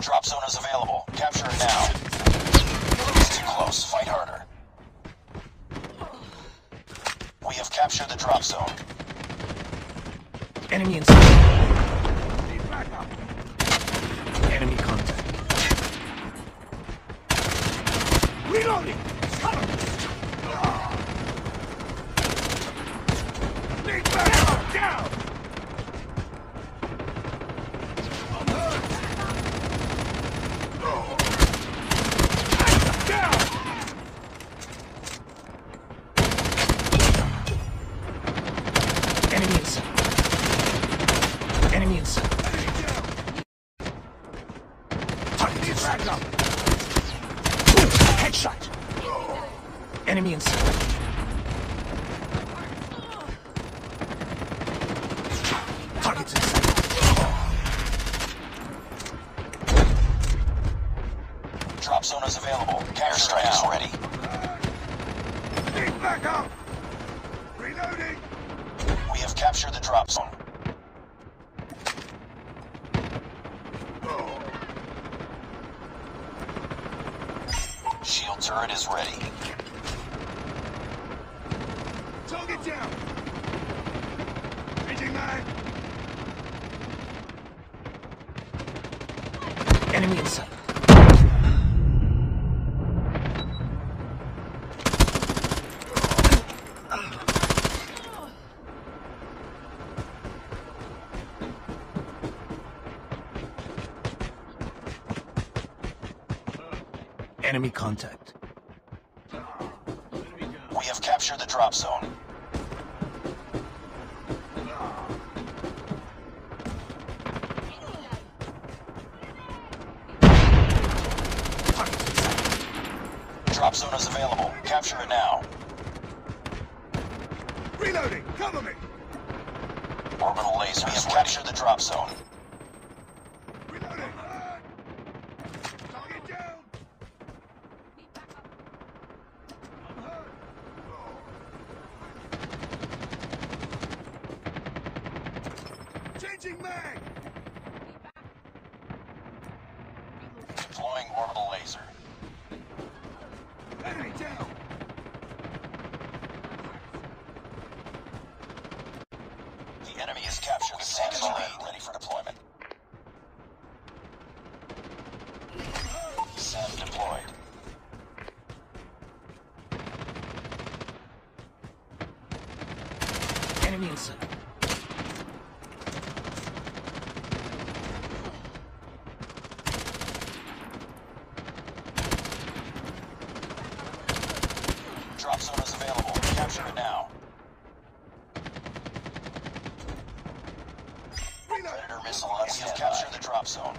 Drop zone is available. Capture it now. It's too close. Fight harder. We have captured the drop zone. Enemy inside. Need backup. Enemy contact. Reloading! Cover! Need backup! Down! Enemy inside. Target's inside. Drop zone is available. Airstrike is ready. Keep back up. Reloading. We have captured the drop zone. Shield turret is ready. Target down! Raging line! Enemy inside. Enemy contact. We have captured the drop zone. Drop zone is available. Capture it now. Reloading! Cover me! Orbital laser has captured the drop zone. Reloading! Target down! I'm hurt! Oh. Changing mag! Deploying orbital laser. Enemy down! The enemy has captured the second lead, ready for deployment. SAM deployed. Enemy inside. Drop zone is available. Capture it now. Predator missile on standby. We have captured the drop zone.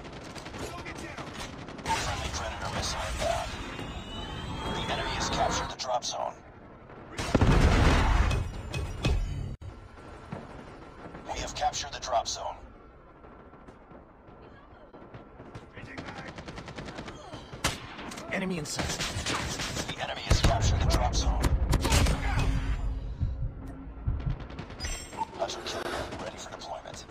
Friendly Predator missile inbound. The enemy has captured the drop zone. We have captured the drop zone. Enemy inside. Capture the drop zone. Hunter carrier ready for deployment.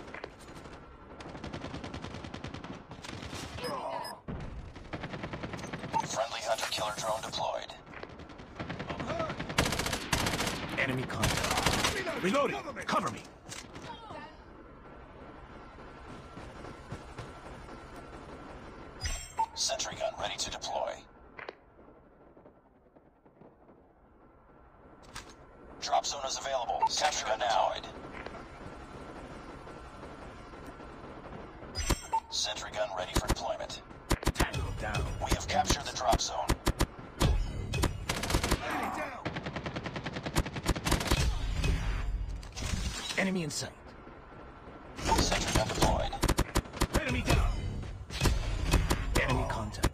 Friendly hunter killer drone deployed. Enemy contact. Reloading. Cover me. Sentry gun ready to deploy. Drop zone is available. Capture it now. Sentry gun ready for deployment. Down. We have captured the drop zone. Down. Enemy in sight. Sentry gun deployed. Enemy down. Enemy contact.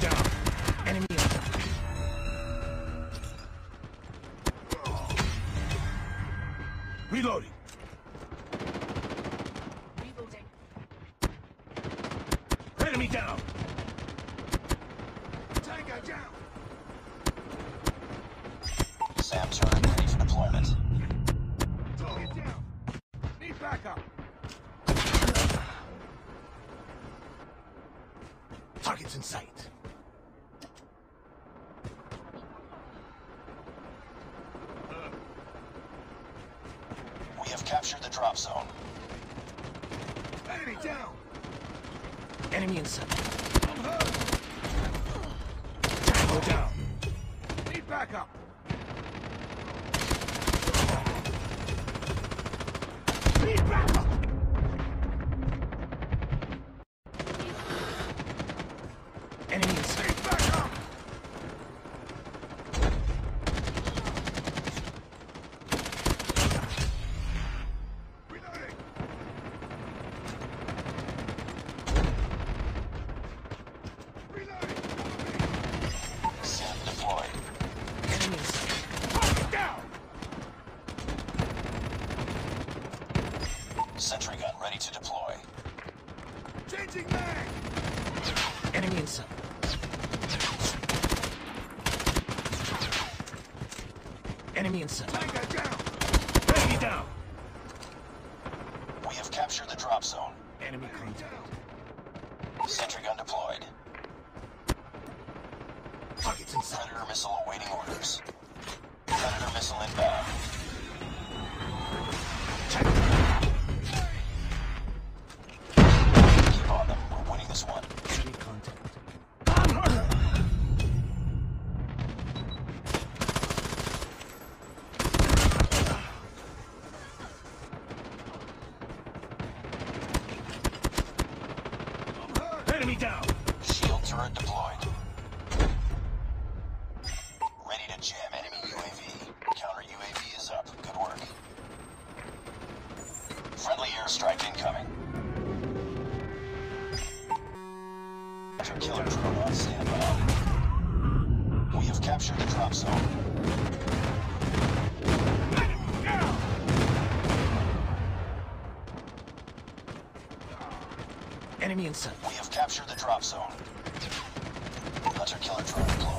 Down. Enemy in sight. Reloading. Reloading. Enemy down. Tango down. SAM turret ready for deployment. captured the drop zone. Enemy down! Enemy inside. I'm hurt! Go down. Need backup! Need backup! Enemy inside. Need backup! Sentry gun ready to deploy. Changing mag! Enemy inside. Enemy inside. Tango down! Enemy down! We have captured the drop zone. Enemy contact. Sentry gun deployed. Target's inside. Predator missile awaiting orders. Predator missile inbound. Enemy down! Shield turret deployed. Ready to jam enemy UAV. Counter UAV is up. Good work. Friendly airstrike incoming. After killer drone on standby. We have captured the drop zone. Enemy inside. We have captured the drop zone. Hunter killer drone deployed.